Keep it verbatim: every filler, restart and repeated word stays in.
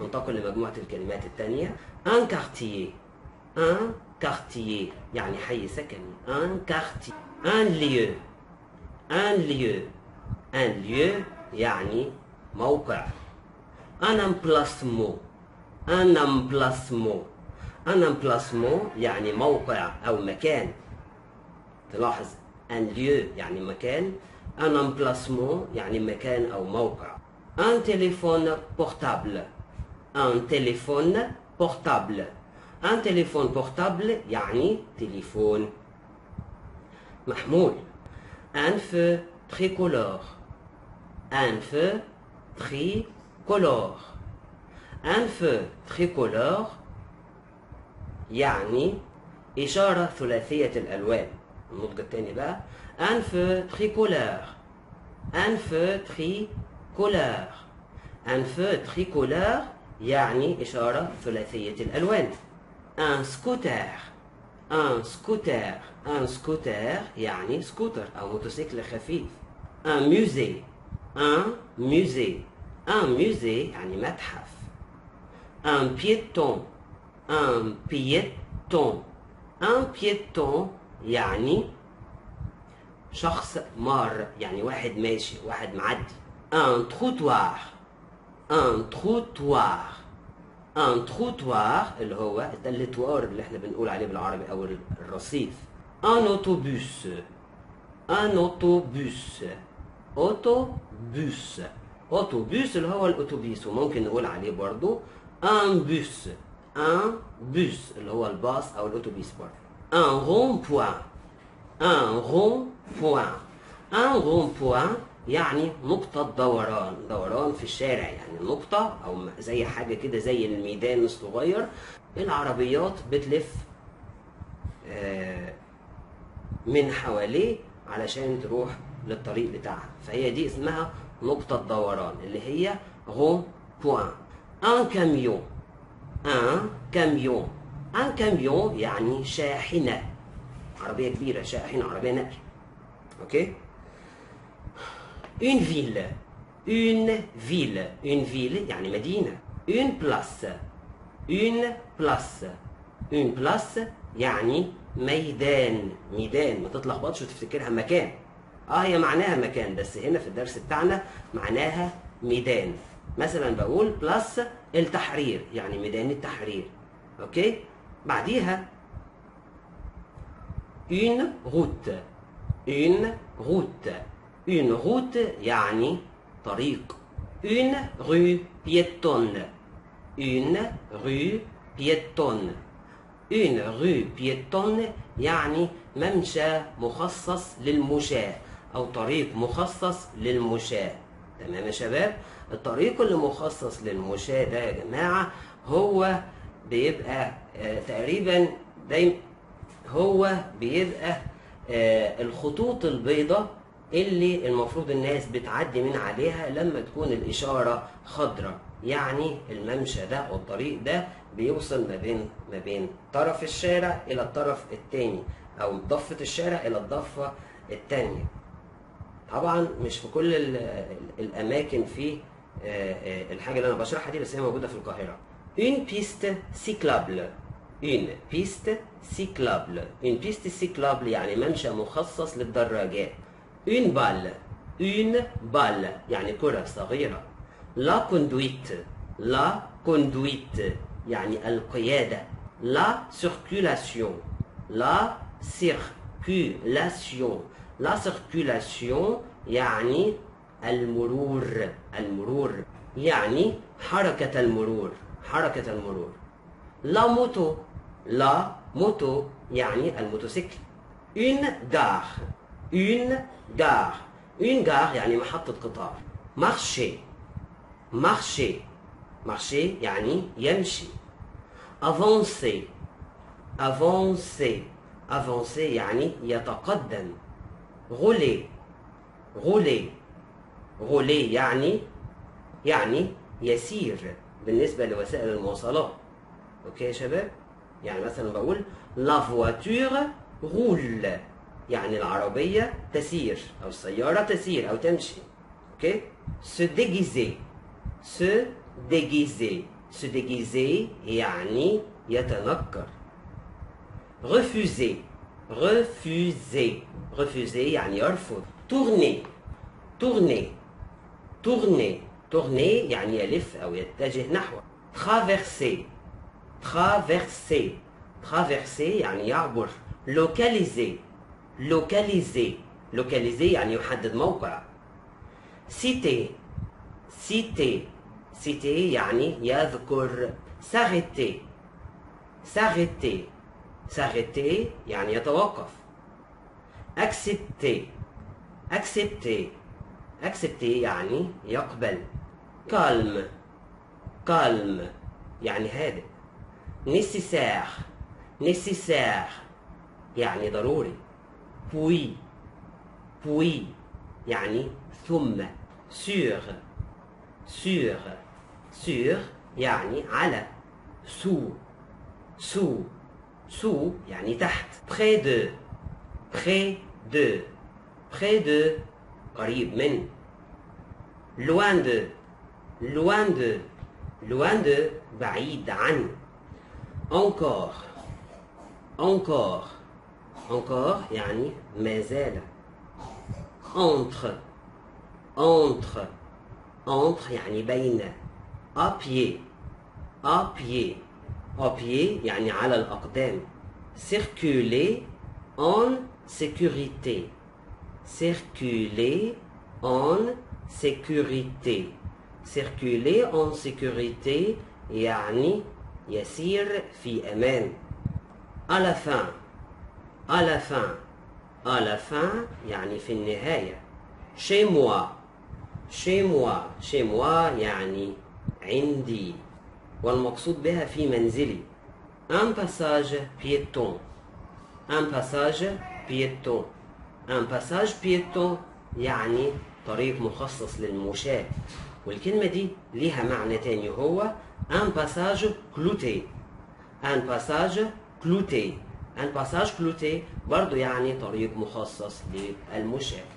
ننتقل لمجموعة الكلمات التانية. ان كارتييه، ان كارتييه يعني حي سكني. ان كارتييه، ان ليو، ان ليو، ان ليو يعني موقع. ان امبلاسمو، ان امبلاسمو، ان امبلاسمو يعني موقع أو مكان. تلاحظ ان ليو يعني مكان، ان امبلاسمو يعني مكان أو موقع. ان تليفون بورتابل، ان تليفون بورتابل، ان تليفون بورتابل يعني تليفون محمول. ان فو تريكولور، ان فو تريكولور، ان فو تريكولور يعني إشارة ثلاثية الألوان. النطق التاني بقى ان فو تريكولور، ان فو تريكولور، ان فو تريكولور يعني إشارة ثلاثية الألوان. ان سكوتر، ان سكوتر، ان سكوتر يعني سكوتر أو موتوسيكل خفيف. ان ميوزي، ان ميوزي، ان ميوزي يعني متحف. ان بيتون، ان بيتون، ان بيتون يعني شخص مار يعني واحد ماشي واحد معدي. ان تروتوار، ان تروتوار، ان تروتوار اللي هو ده التوار اللي احنا بنقول عليه بالعربي او الرصيف. ان اوتوبوس، ان اوتوبوس، اوتوبوس، اوتوبوس اللي هو الاوتوبيس وممكن نقول عليه برضو ان بوس، ان بوس اللي هو الباص او الاوتوبيس برضو. ان رون بوان، ان رون بوان، ان رون بوان يعني نقطة دوران، دوران في الشارع يعني نقطة أو زي حاجة كده زي الميدان الصغير العربيات بتلف من حواليه علشان تروح للطريق بتاعها، فهي دي اسمها نقطة دوران اللي هي غون بوان. ان كاميون، ان كاميون، ان كاميون يعني شاحنة، عربية كبيرة، شاحنة، عربية نقل. أوكي؟ une ville، une ville، une ville يعني مدينة. une place، une place، une place يعني ميدان، ميدان، ما تتلخبطش وتفتكرها مكان. اه هي معناها مكان بس هنا في الدرس بتاعنا معناها ميدان. مثلا بقول بلاس التحرير يعني ميدان التحرير. اوكي؟ بعديها une route، une route، une route يعني طريق. une rue piétonne، une rue piétonne، une rue piétonne يعني ممشى مخصص للمشاة أو طريق مخصص للمشاة. تمام يا شباب؟ الطريق اللي مخصص للمشاة ده يا جماعة هو بيبقى آه تقريبا دايما هو بيبقى آه الخطوط البيضاء اللي المفروض الناس بتعدي من عليها لما تكون الإشارة خضراء، يعني الممشى ده أو الطريق ده بيوصل ما بين ما بين طرف الشارع إلى الطرف التاني أو ضفة الشارع إلى الضفة التانية. طبعا مش في كل الأماكن في الحاجة اللي أنا بشرحها دي، بس هي موجودة في القاهرة. une piste cyclable، une piste cyclable، une piste cyclable يعني ممشى مخصص للدراجات. une balle، une balle يعني كرة صغيرة. la conduite، la conduite يعني القيادة. la circulation، la circulation، la circulation يعني المرور، المرور يعني حركة المرور، حركة المرور. la moto، la moto يعني الموتوسيكل. une gare، une gare، une gare يعني محطة قطار. marché، marché، marché يعني يمشي. avancer، avancer، avancer يعني يتقدم. rouler، rouler، rouler يعني يعني يسير بالنسبة لوسائل المواصلات. اوكي يا شباب؟ يعني مثلا بقول la voiture roule يعني العربية تسير أو السيارة تسير أو تمشي. أوكي؟ se déguiser، se déguiser، Se déguiser يعني يتنكر. refuser refuser refuser يعني يرفض. tourner tourner tourner tourner يعني يلف أو يتجه نحوه. traverser traverser traverser يعني يعبر. localiser localiser localiser يعني يحدد موقع. citer citer citer يعني يذكر. s'arrêter s'arrêter s'arrêter يعني يتوقف. accepter accepter accepter يعني يقبل. calme calme يعني هادئ. nécessaire nécessaire يعني ضروري. puis puis يعني ثم. sur sur sur يعني على. sous sous sous يعني تحت. près de près de près de قريب من. loin de loin de loin de بعيد عن. encore encore encore يعني ما زال. entre entre entre يعني بين. à pied à pied à pied يعني على الأقدام. circuler en sécurité circuler en sécurité circuler en sécurité يعني يسير في أمان. à la fin à la fin à la fin يعني في النهاية. chez moi chez moi chez moi يعني عندي والمقصود بها في منزلي. un passage piéton un passage piéton un passage piéton يعني طريق مخصص للمشاة، والكلمة دي ليها معنى تاني هو un passage clouté un passage clouté un passage clouté برضو يعني طريق مخصص للمشاة.